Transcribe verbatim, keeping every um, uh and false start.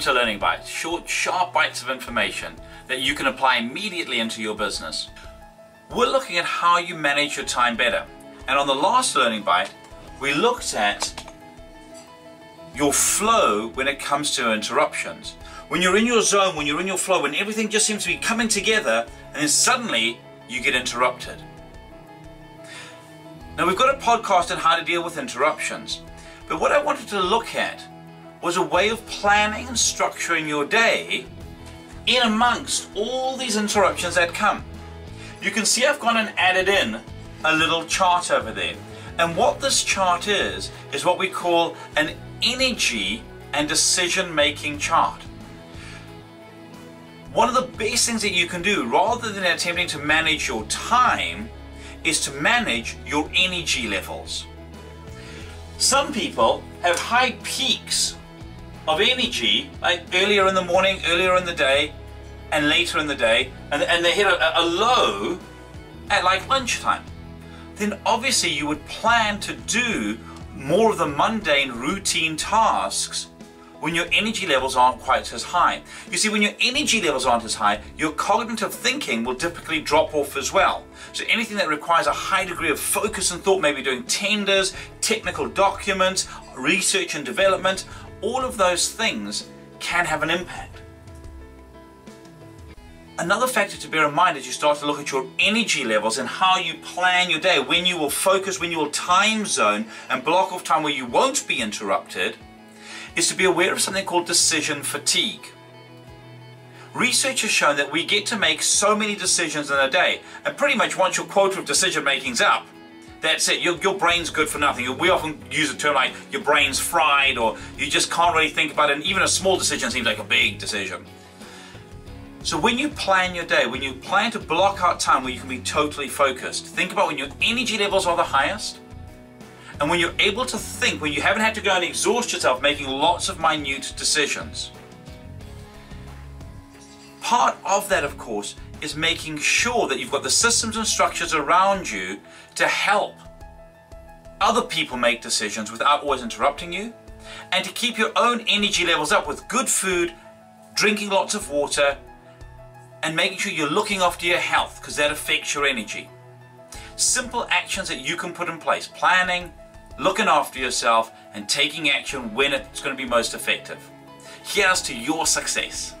Welcome to Learning Bites, short, sharp bites of information that you can apply immediately into your business. We're looking at how you manage your time better. And on the last Learning Bite, we looked at your flow when it comes to interruptions. When you're in your zone, when you're in your flow, when everything just seems to be coming together, and then suddenly you get interrupted. Now, we've got a podcast on how to deal with interruptions, but what I wanted to look at was a way of planning and structuring your day in amongst all these interruptions that come. You can see I've gone and added in a little chart over there. And what this chart is, is what we call an energy and decision-making chart. One of the best things that you can do, rather than attempting to manage your time, is to manage your energy levels. Some people have high peaks of energy, like earlier in the morning, earlier in the day, and later in the day, and, and they hit a, a low at like lunchtime. Then obviously you would plan to do more of the mundane routine tasks when your energy levels aren't quite as high. You see, when your energy levels aren't as high, your cognitive thinking will typically drop off as well. So anything that requires a high degree of focus and thought, maybe doing tenders, technical documents, research and development, all of those things can have an impact. Another factor to bear in mind as you start to look at your energy levels and how you plan your day, when you will focus, when you will time zone and block off time where you won't be interrupted, is to be aware of something called decision fatigue. Research has shown that we get to make so many decisions in a day, and pretty much once your quota of decision making's up, that's it. Your, your brain's good for nothing. We often use a term like your brain's fried, or you just can't really think about it, and even a small decision seems like a big decision. So when you plan your day, when you plan to block out time where you can be totally focused, think about when your energy levels are the highest, and when you're able to think, when you haven't had to go and exhaust yourself making lots of minute decisions. Part of that, of course, is making sure that you've got the systems and structures around you to help other people make decisions without always interrupting you, and to keep your own energy levels up with good food, drinking lots of water, and making sure you're looking after your health, because that affects your energy. Simple actions that you can put in place: planning, looking after yourself, and taking action when it's going to be most effective. Here's to your success.